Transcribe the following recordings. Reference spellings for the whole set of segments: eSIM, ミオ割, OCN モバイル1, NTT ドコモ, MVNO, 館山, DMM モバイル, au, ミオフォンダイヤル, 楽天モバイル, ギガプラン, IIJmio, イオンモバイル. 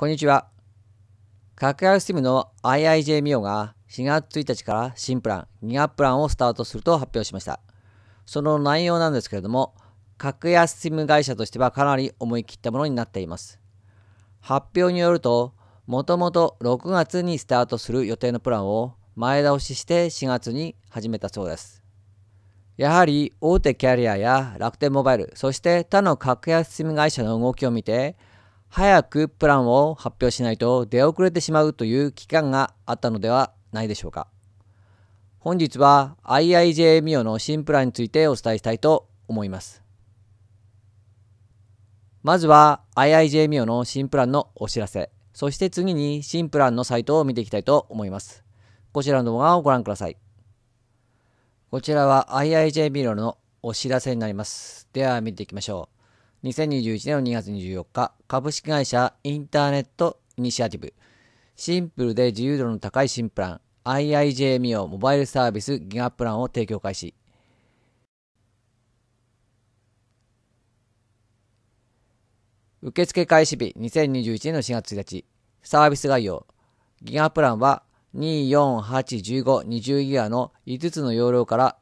こんにちは。格安SIMの IIJmio が4月1日から新プラン、2月プランをスタートすると発表しました。その内容なんですけれども、格安SIM会社としてはかなり思い切ったものになっています。発表によると、もともと6月にスタートする予定のプランを前倒しして4月に始めたそうです。やはり大手キャリアや楽天モバイル、そして他の格安SIM会社の動きを見て、早くプランを発表しないと出遅れてしまうという期間があったのではないでしょうか。本日は IIJmio の新プランについてお伝えしたいと思います。まずは IIJmio の新プランのお知らせ、そして次に新プランのサイトを見ていきたいと思います。こちらの動画をご覧ください。こちらは IIJmio のお知らせになります。では見ていきましょう。2021年の2月24日、株式会社インターネットイニシアティブ。シンプルで自由度の高い新プラン、IIJmio モバイルサービスギガプランを提供開始。受付開始日、2021年の4月1日。サービス概要。ギガプランは2481520ギガの5つの容量から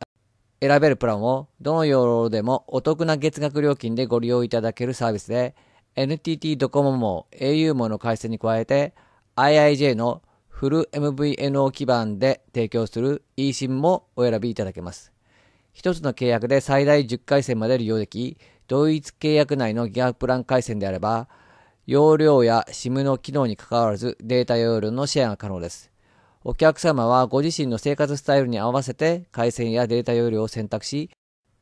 選べるプランをどの容量でもお得な月額料金でご利用いただけるサービスで NTT ドコモも au もの回線に加えて IIJ のフル MVNO 基盤で提供する eSIM もお選びいただけます。一つの契約で最大10回線まで利用でき、同一契約内のギガプラン回線であれば容量や SIM の機能に関わらずデータ容量のシェアが可能です。お客様はご自身の生活スタイルに合わせて回線やデータ容量を選択し、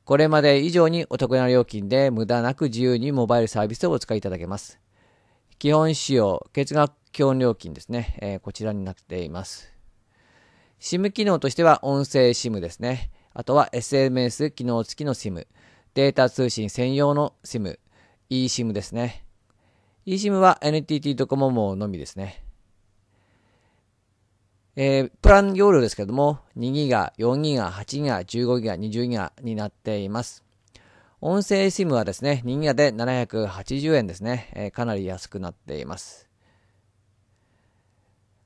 これまで以上にお得な料金で無駄なく自由にモバイルサービスをお使いいただけます。基本使用、月額基本料金ですね。こちらになっています。SIM 機能としては音声 SIM ですね。あとは SMS 機能付きの SIM、データ通信専用の SIM、eSIM ですね。eSIM は NTT ドコモ網のみですね。プラン容量ですけれども、2ギガ、4ギガ、8ギガ、15ギガ、20ギガになっています。音声 SIM はですね、2ギガで780円ですね。かなり安くなっています。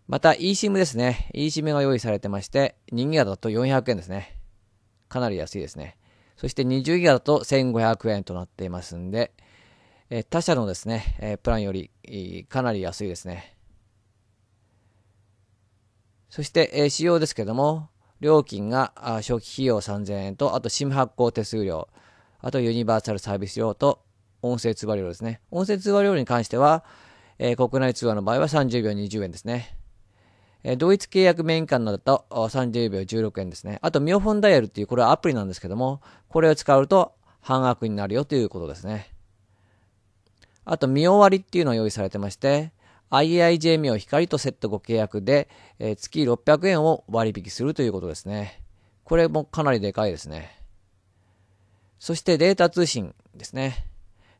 また eSIM ですね。eSIM が用意されてまして、2ギガだと400円ですね。かなり安いですね。そして20ギガだと1500円となっていますんで、他社のですね、プランよりかなり安いですね。そして、使用ですけども、料金が初期費用3000円と、あと SIM 発行手数料、あとユニバーサルサービス料と音声通話料ですね。音声通話料に関しては、国内通話の場合は30秒20円ですね。同一契約メイン間だと30秒16円ですね。あと、ミオフォンダイヤルっていう、これはアプリなんですけども、これを使うと半額になるよということですね。あと、ミオ割っていうのが用意されてまして、IIJmio 光とセットご契約で、月600円を割引するということですね。これもかなりでかいですね。そしてデータ通信ですね。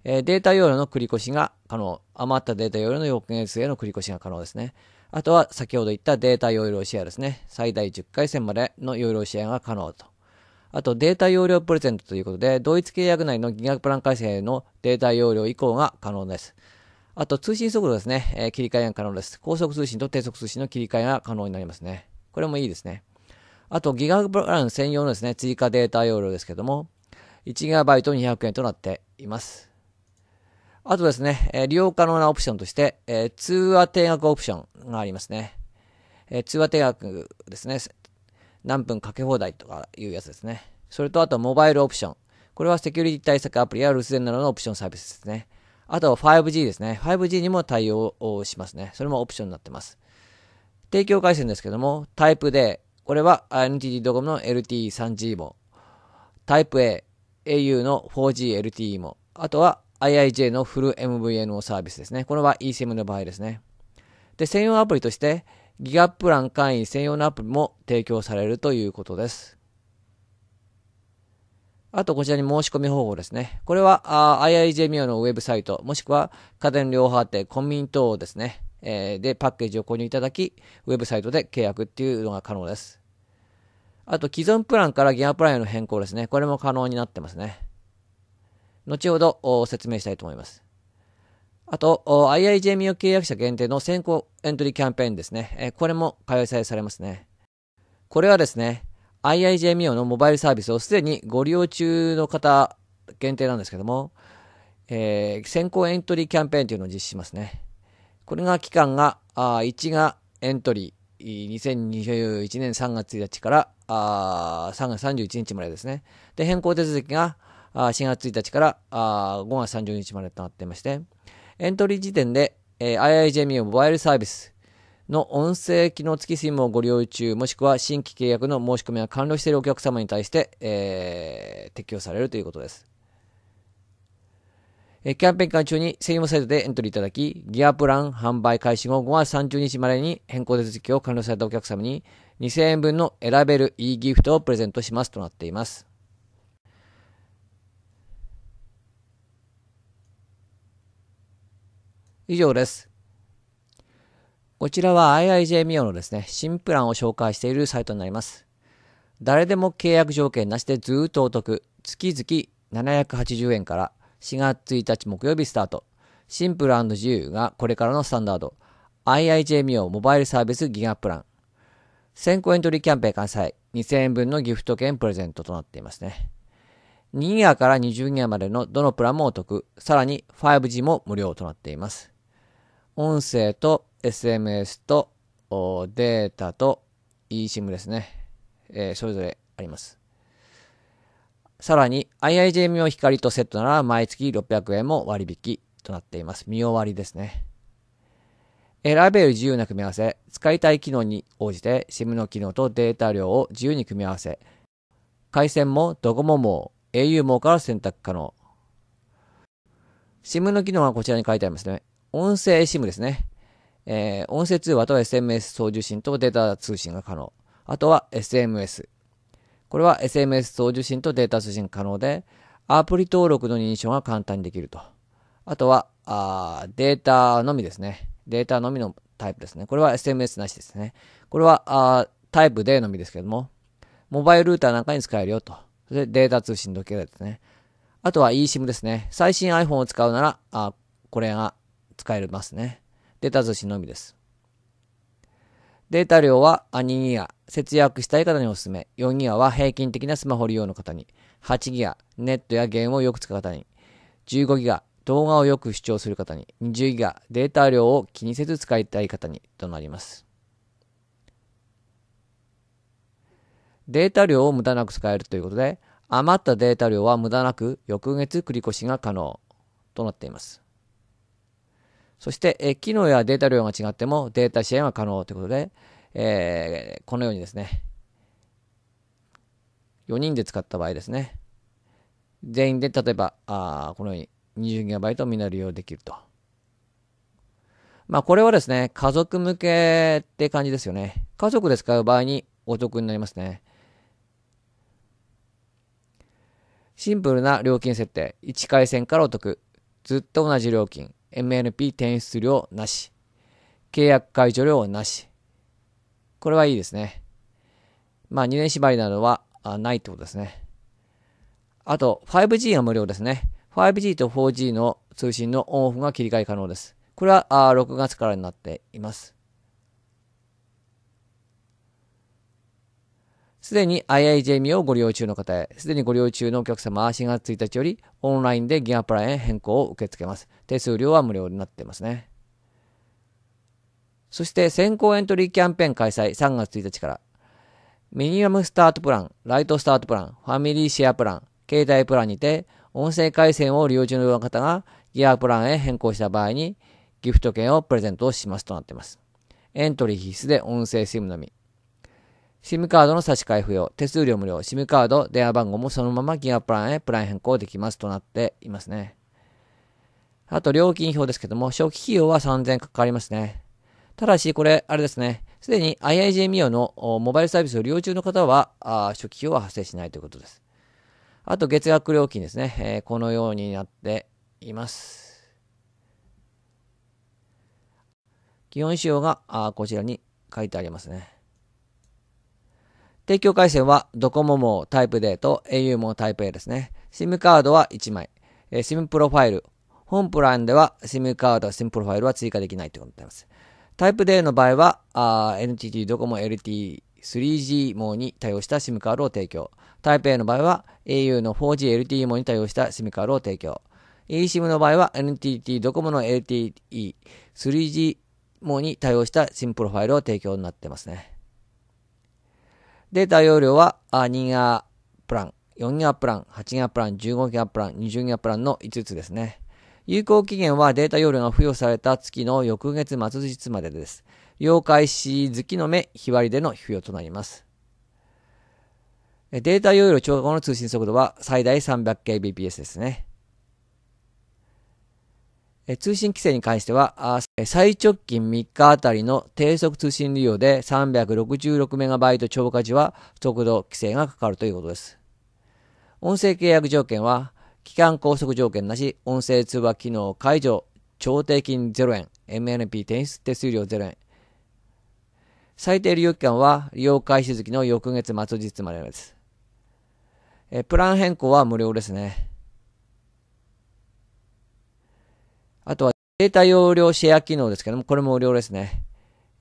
データ容量の繰り越しが可能。余ったデータ容量の翌月への繰り越しが可能ですね。あとは先ほど言ったデータ容量シェアですね。最大10回線までの容量シェアが可能と。あとデータ容量プレゼントということで、同一契約内のギガプラン回線へのデータ容量移行が可能です。あと通信速度ですね、切り替えが可能です。高速通信と低速通信の切り替えが可能になりますね。これもいいですね。あとギガプラン専用のですね、追加データ容量ですけども、1GB 200円となっています。あとですね、利用可能なオプションとして、通話定額オプションがありますね。通話定額ですね、何分かけ放題とかいうやつですね。それとあとモバイルオプション。これはセキュリティ対策アプリや留守電などのオプションサービスですね。あと 5G ですね。5G にも対応しますね。それもオプションになってます。提供回線ですけども、タイプ D。これは NTT ドコモの LTE3G も、タイプ A、au の 4G LTE も、あとは IIJ のフル MVNO サービスですね。これは eSIM の場合ですね。で、専用アプリとして、ギガプラン会員専用のアプリも提供されるということです。あと、こちらに申し込み方法ですね。これは、IIJmio のウェブサイト、もしくは家電量販店、コンビニ等ですね。で、パッケージを購入いただき、ウェブサイトで契約っていうのが可能です。あと、既存プランからギガプランへの変更ですね。これも可能になってますね。後ほど説明したいと思います。あと、IIJmio 契約者限定の先行エントリーキャンペーンですね。これも開催されますね。これはですね、IIJmio のモバイルサービスをすでにご利用中の方限定なんですけども、先行エントリーキャンペーンというのを実施しますね。これが期間が、1がエントリー、2021年3月1日から3月31日までですね。で、変更手続きが4月1日から5月30日までとなっていまして、エントリー時点で、IIJmio モバイルサービスの音声機能付き SIM をご利用中、もしくは新規契約の申し込みが完了しているお客様に対して、適用されるということです。キャンペーン期間中に専用サイトでエントリーいただき、ギアプラン販売開始後5月30日までに変更手続きを完了されたお客様に2000円分の選べる e ギフトをプレゼントしますとなっています。以上です。こちらは IIJmio のですね、新プランを紹介しているサイトになります。誰でも契約条件なしでずーっとお得。月々780円から4月1日木曜日スタート。シンプル&自由がこれからのスタンダード。IIJmio モバイルサービスギガプラン。先行エントリーキャンペーン開催。2000円分のギフト券プレゼントとなっていますね。2ギガから20ギガまでのどのプランもお得。さらに 5G も無料となっています。音声と SMS とデータと eSIM ですね、それぞれあります。さらに IIJmio 光とセットなら毎月600円も割引となっています。見終わりですね。選べる自由な組み合わせ。使いたい機能に応じて SIM の機能とデータ量を自由に組み合わせ。回線もドコモも au もから選択可能。SIM の機能はこちらに書いてありますね。音声 SIM ですね。音声通話と SMS 送受信とデータ通信が可能。あとは SMS。これは SMS 送受信とデータ通信可能で、アプリ登録の認証が簡単にできると。あとは、データのみですね。データのみのタイプですね。これは SMS なしですね。これはタイプ D のみですけども、モバイルルーターなんかに使えるよと。それでデータ通信だけですね。あとは eSIM ですね。最新 iPhone を使うなら、これが使えますね。データ通信のみです。データ量は2ギガ。節約したい方におすすめ。4ギガは平均的なスマホ利用の方に。8ギガ。ネットやゲームをよく使う方に。15ギガ。動画をよく視聴する方に。20ギガ。データ量を気にせず使いたい方に。となります。データ量を無駄なく使えるということで、余ったデータ量は無駄なく翌月繰り越しが可能となっています。そして、機能やデータ量が違ってもデータ支援は可能ということで、このようにですね、4人で使った場合ですね、全員で例えば、このように 20GB みんな利用できると。まあ、これはですね、家族向けって感じですよね。家族で使う場合にお得になりますね。シンプルな料金設定。1回線からお得。ずっと同じ料金。MNP 転出料なし。契約解除料なし。これはいいですね。まあ、2年縛りなどはないってことですね。あと、5G が無料ですね。5G と 4G の通信のオンオフが切り替え可能です。これは6月からになっています。すでに IIJmio をご利用中の方へ、すでにご利用中のお客様は4月1日よりオンラインでギガプランへ変更を受け付けます。手数料は無料になっていますね。そして先行エントリーキャンペーン開催3月1日から、ミニアムスタートプラン、ライトスタートプラン、ファミリーシェアプラン、携帯プランにて、音声回線を利用中の方がギガプランへ変更した場合にギフト券をプレゼントをしますとなっています。エントリー必須で音声 SIM のみ。SIM カードの差し替え不要、手数料無料、SIM カード、電話番号もそのままギガプランへプラン変更できますとなっていますね。あと料金表ですけども、初期費用は3000円かかりますね。ただしこれ、あれですね、すでに IIJmio のモバイルサービスを利用中の方は、初期費用は発生しないということです。あと月額料金ですね、このようになっています。基本仕様がこちらに書いてありますね。提供回線はドコモもタイプ D と au もタイプ A ですね。SIM カードは1枚。SIM プロファイル、本プランでは SIM カード、SIM プロファイルは追加できないということになります。タイプ D の場合は、NTT ドコモ LTE3G 網に対応した SIM カードを提供。タイプ A の場合は au の 4G LTE 網に対応した SIM カードを提供。eSIM の場合は NTT ドコモの LTE3G 網に対応した SIM プロファイルを提供になってますね。データ容量は2ギガプラン、4ギガプラン、8ギガプラン、15ギガプラン、20ギガプランの5つですね。有効期限はデータ容量が付与された月の翌月末日までです。利用開始月の目、日割りでの付与となります。データ容量超過後の通信速度は最大 300kbps ですね。通信規制に関しては、最直近3日あたりの低速通信利用で 366MB 超過時は速度規制がかかるということです。音声契約条件は、期間拘束条件なし、音声通話機能解除、調停金0円、MNP 手数料0円。最低利用期間は、利用開始月の翌月末日までです。プラン変更は無料ですね。あとはデータ容量シェア機能ですけども、これも無料ですね。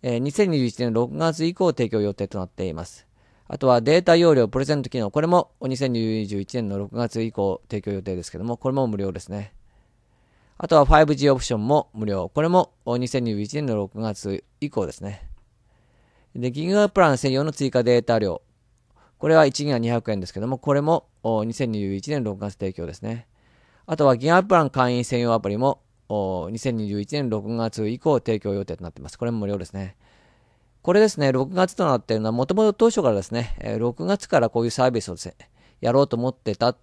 2021年6月以降提供予定となっています。あとはデータ容量プレゼント機能、これも2021年の6月以降提供予定ですけども、これも無料ですね。あとは 5G オプションも無料。これも2021年の6月以降ですね。で、ギガプラン専用の追加データ量。これは1ギガ200円ですけども、これも2021年6月提供ですね。あとはギガプラン会員専用アプリも2021年6月以降提供予定となっています。これも無料ですね。これですね、6月となっているのは、もともと当初からですね、6月からこういうサービスをですね、やろうと思ってたっ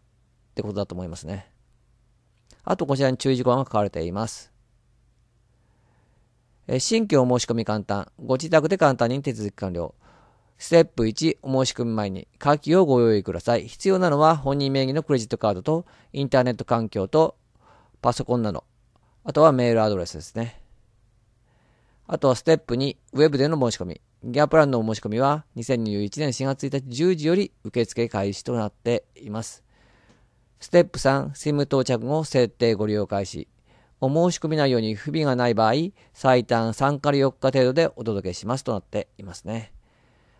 てことだと思いますね。あと、こちらに注意事項が書かれています。新規お申し込み簡単。ご自宅で簡単に手続き完了。ステップ1、お申し込み前に下記をご用意ください。必要なのは本人名義のクレジットカードと、インターネット環境と、パソコンなど。あとはメールアドレスですね。あとはステップ2、ウェブでの申し込み。ギガプランのお申し込みは2021年4月1日10時より受付開始となっています。ステップ3、SIM 到着後設定ご利用開始。お申し込み内容に不備がない場合、最短3から4日程度でお届けしますとなっていますね。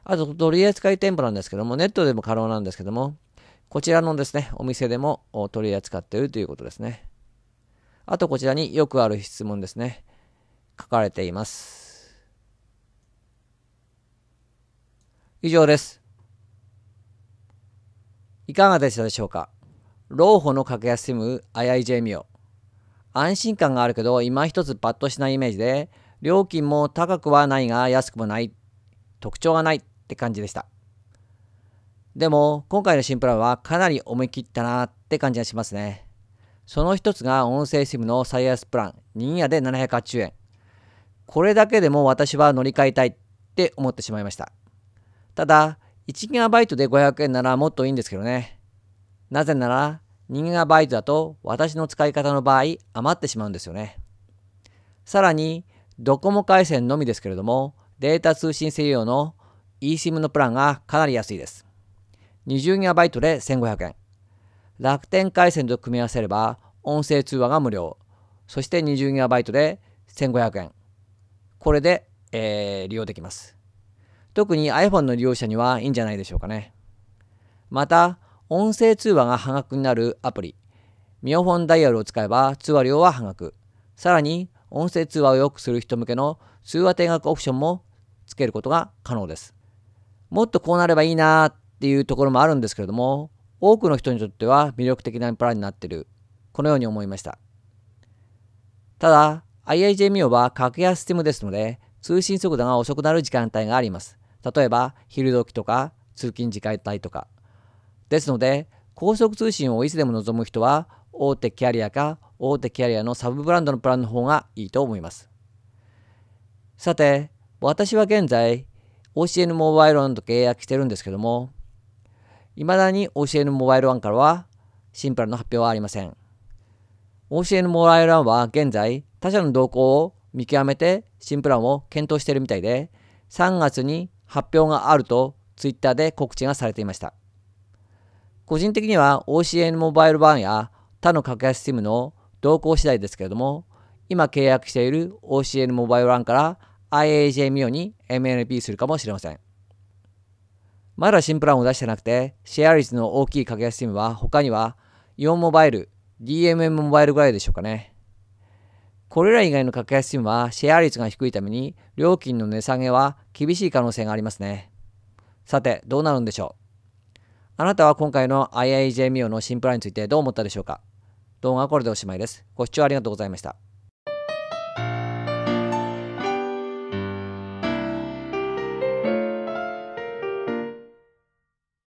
あと、取扱い店舗なんですけども、ネットでも可能なんですけども、こちらのですね、お店でも取り扱っているということですね。あとこちらによくある質問ですね。書かれています。以上です。いかがでしたでしょうか。老舗の格安SIM IIJmio。安心感があるけど、今一つパッとしないイメージで、料金も高くはないが安くもない。特徴がないって感じでした。でも、今回の新プランはかなり思い切ったなって感じがしますね。その一つが音声 SIM の最安プラン、2ギガで780円。これだけでも私は乗り換えたいって思ってしまいました。ただ、1GB で500円ならもっといいんですけどね。なぜなら、2GB だと私の使い方の場合余ってしまうんですよね。さらに、ドコモ回線のみですけれども、データ通信専用の eSIM のプランがかなり安いです。20GB で1500円。楽天回線と組み合わせれば音声通話が無料。そして 20GB で1500円。これで、利用できます。特に iPhone の利用者にはいいんじゃないでしょうかね。また、音声通話が半額になるアプリ、ミオフォンダイヤルを使えば通話料は半額。さらに、音声通話を良くする人向けの通話定額オプションもつけることが可能です。もっとこうなればいいなーっていうところもあるんですけれども、多くの人にとっては魅力的なプランになっている。このように思いました。ただ、IIJmio は格安SIMですので、通信速度が遅くなる時間帯があります。例えば、昼時とか、通勤時間帯とか。ですので、高速通信をいつでも望む人は、大手キャリアか、大手キャリアのサブブランドのプランの方がいいと思います。さて、私は現在、OCN モバイル1と契約してるんですけども、未だに OCN モバイル1からは新プランの発表はありません。OCN モバイル1は現在他社の動向を見極めて新プランを検討しているみたいで、3月に発表があると Twitter で告知がされていました。個人的には OCN モバイル1や他の格安SIMの動向次第ですけれども、今契約している OCN モバイル LAN から IIJmio に MNP するかもしれません。まだ新プランを出してなくて、シェア率の大きい格安 SIM は他にはイオンモバイル、DMM モバイルぐらいでしょうかね。これら以外の格安 SIM はシェア率が低いために料金の値下げは厳しい可能性がありますね。さて、どうなるんでしょう。あなたは今回の IIJmio の新プランについてどう思ったでしょうか。動画はこれでおしまいです。ご視聴ありがとうございました。